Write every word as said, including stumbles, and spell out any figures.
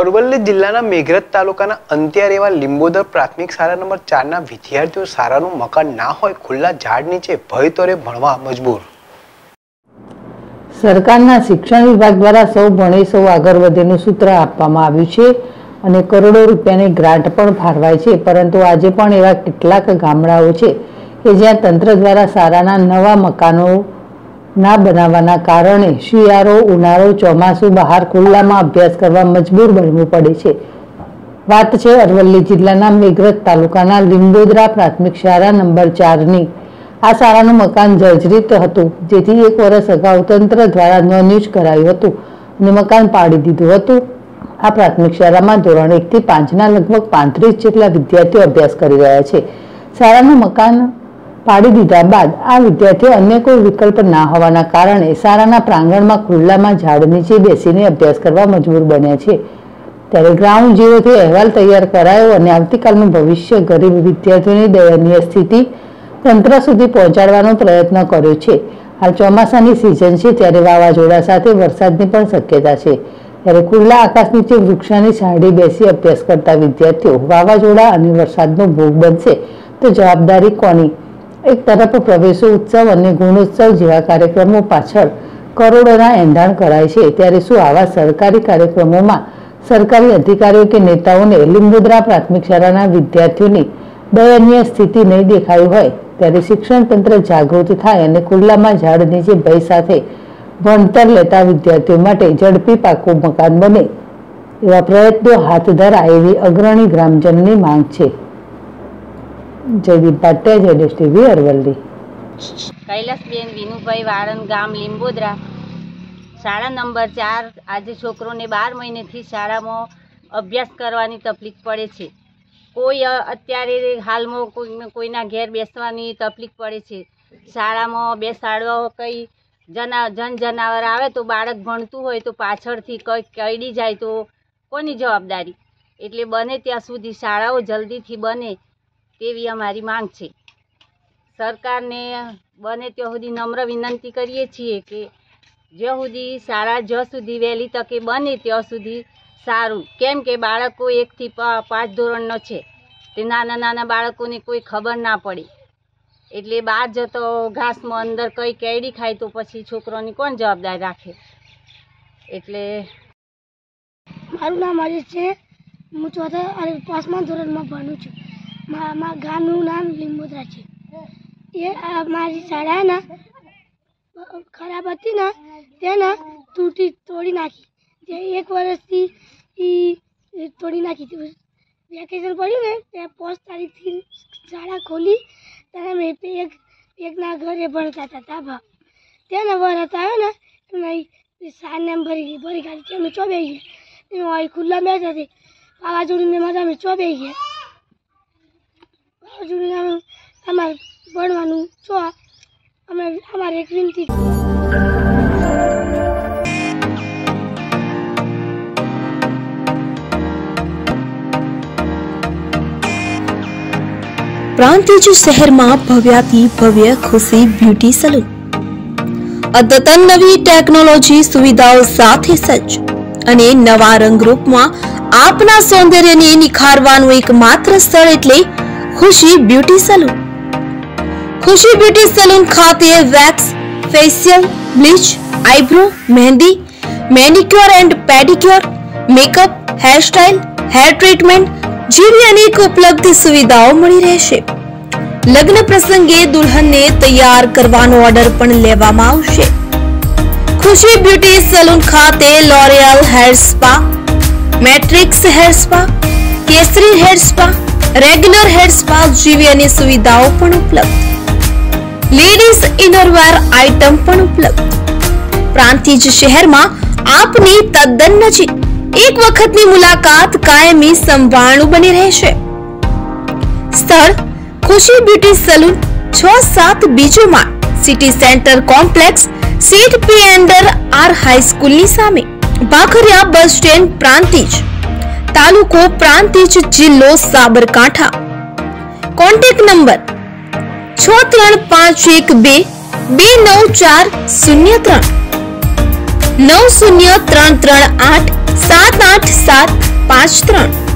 અરવલ્લી જિલ્લાના મેઘરજ તાલુકાના અંત્યાર એવા લીંબોદર પ્રાથમિક શાળા નંબર ચાર ના વિદ્યાર્થીઓ શાળાનું મકાન ના હોય ખુલ્લા ઝાડ નીચે ભયતોરે ભણવા મજબૂર. સરકારના શિક્ષણ વિભાગ દ્વારા સૌ ભણે સૌ આગળ વધેનું સૂત્ર આપવામાં આવ્યું છે અને કરોડો રૂપિયાની ગ્રાન્ટ પણ ફાળવાય છે, પરંતુ આજે પણ એવા કેટલાક ગામડાઓ છે કે જ્યાં તંત્ર દ્વારા શાળાના નવા મકાનો ના બનાવવાના કારણે શિયાળો ઉનાળો ચોમાસુ બહાર ખુલ્લામાં અભ્યાસ કરવા મજબૂર બનવું પડે છે. વાત છે અરવલ્લી જિલ્લાના મેઘરજ તાલુકાના લીંબોદરા પ્રાથમિક શાળા નંબર ચારની. આ શાળાનું મકાન જર્જરિત હતું, જેથી એક વર્ષ અગાઉ તંત્ર દ્વારા નોનયુજ કરાયું હતું અને મકાન પાડી દીધું હતું. આ પ્રાથમિક શાળામાં ધોરણ એક થી પાંચના લગભગ પાંત્રીસ જેટલા વિદ્યાર્થીઓ અભ્યાસ કરી રહ્યા છે. શાળાનું મકાન પાડી દીધા બાદ આ વિદ્યાર્થીઓ અન્ય કોઈ વિકલ્પ ના હોવાના કારણે શાળાના પ્રાંગણમાં ખુલ્લામાં ઝાડ નીચે બેસીને અભ્યાસ કરવા મજબૂર બન્યા છે. ત્યારે ગ્રાઉન્ડ ઝીરોથી અહેવાલ તૈયાર કરાયો અને આવતીકાલનું ભવિષ્ય ગરીબ વિદ્યાર્થીઓની દયનીય સ્થિતિ તંત્ર સુધી પહોંચાડવાનો પ્રયત્ન કર્યો છે. હાલ ચોમાસાની સિઝન છે, ત્યારે વાવાઝોડા સાથે વરસાદની પણ શક્યતા છે. ત્યારે ખુલ્લા આકાશ નીચે વૃક્ષાની છાંયડે બેસી અભ્યાસ કરતા વિદ્યાર્થીઓ વાવાઝોડા અને વરસાદનો ભોગ બનશે તો જવાબદારી કોની? એક તરફ પ્રવેશો ઉત્સવ અને ગુણોત્સવ જેવા કાર્યક્રમો પાછળ કરોડોના એંધાણ કરાય છે, ત્યારે શું આવા સરકારી કાર્યક્રમોમાં સરકારી અધિકારીઓ કે નેતાઓને લીંબોદરા પ્રાથમિક શાળાના વિદ્યાર્થીઓની દયનીય સ્થિતિ નહીં દેખાઈ હોય? ત્યારે શિક્ષણ તંત્ર જાગૃત થાય અને ખુલ્લામાં ઝાડ નીચે ભય સાથે ભણતર લેતા વિદ્યાર્થીઓ માટે ઝડપી પાકું મકાન બને એવા પ્રયત્નો હાથ ધરાય એવી અગ્રણી ગ્રામજનની માંગ છે. કૈલાસબેન વિનુભાઈ વાળન, ગામ લીંબોદરા. શાળા નંબર ચાર. આજે છોકરોને બાર મહિનેથી શાળામાં અભ્યાસ કરવાની તકલીફ પડે છે. કોઈ અત્યારે હાલમાં કોઈના ઘેર બેસવાની તકલીફ પડે છે. શાળામાં બેસાડવા કંઈ જના જન જનાવર આવે તો બાળક ભણતું હોય તો પાછળથી કંઈ કરડી જાય તો કોની જવાબદારી? એટલે બને ત્યાં સુધી શાળાઓ જલ્દીથી બને તેવી અમારી માંગ છે. સરકારને બને ત્યાં સુધી નમ્ર વિનંતી કરીએ છીએ કે જ્યાં સુધી શાળા જ્યાં સુધી વહેલી તકે બને ત્યાં સુધી સારું, કેમ કે બાળકો એકથી પાંચ ધોરણનો છે તે નાના નાના બાળકોને કોઈ ખબર ના પડે. એટલે બહાર જતો ઘાસમાં અંદર કંઈ કેડી ખાય તો પછી છોકરોની કોણ જવાબદારી રાખે? એટલે મારું નામ આજે છે, હું ચોથા અને પાંચમા ધોરણમાં ભણું છું. મારા ગામનું નામ લીંબોદરા છે. એ મારી શાળાના ખરાબ હતી ને તેના તૂટી તોડી નાખી, જે એક વર્ષથી તોડી નાખી. વેકેશન પડ્યું ને ત્યાં પાંચ તારીખથી શાળા ખોલી, ત્યારે મેં એક એકના ઘરે ભણતા હતા તાભા. ત્યાંના વરસ આવ્યો ને એમાં સાંજને એમ ભરી ગઈ ભરી કાઢી અમે ચોબે ગયા. એ ખુલ્લા બેઠા હતી, વાવાઝોડીને મારા અમે ચોબે ગયા. અમારે ભણવાનું છો અમે અમારે એક વિનંતી. પ્રાંતિજ શહેરમાં ભવ્યાતી ભવ્ય ખુશી બ્યુટી સલૂન અદ્યતન નવી ટેકનોલોજી સુવિધાઓ સાથે સજ્જ અને નવા રંગરૂપમાં આપના સૌંદર્યને નિખારવાનું એકમાત્ર સ્થળ એટલે Khushi beauty salon. Khushi beauty salon ખાતે wax, facial, bleach, eyebrow, mehndi, manicure and pedicure, makeup, hairstyle, hair treatment જેવી અનેક ઉપલબ્ધ સુવિધાઓ મળી રહેશે. લગ્ન પ્રસંગે દુલ્હનને તૈયાર કરવાનો ઓર્ડર પણ લેવામાં આવશે. ખુશી બ્યુટી સલૂન ખાતે L'Oreal hair spa, matrix hair spa, Kesari hair spa, regular hair spa જેવી અનેક સુવિધાઓ પણ ઉપલબ્ધ. લેડીઝ ઇનરવેર આઇટમ પણ ઉપલબ્ધ. પ્રાંતિજ શહેરમાં આપની તદ્દન નજીક એક વખતની મુલાકાત કાયમી સંભાળનું બની રહેશે. સ્થળ ખુશી બ્યુટી સલૂન, છ સાત બીજો માળ, સિટી સેન્ટર કોમ્પ્લેક્સ, સીટ પી અંડર આર હાઈસ્કૂલની સામે, ભાખરિયા બસ સ્ટેન્ડ, પ્રાંતિજ તાલુકો પ્રાંતિજ, જિલ્લો સાબરકાંઠા. કોન્ટેક્ટ નંબર છ ત્રણ પાંચ એક બે બે નવ ચાર શૂન્ય ત્રણ નવ શૂન્ય ત્રણ ત્રણ આઠ સાત આઠ સાત. पांच त्रण।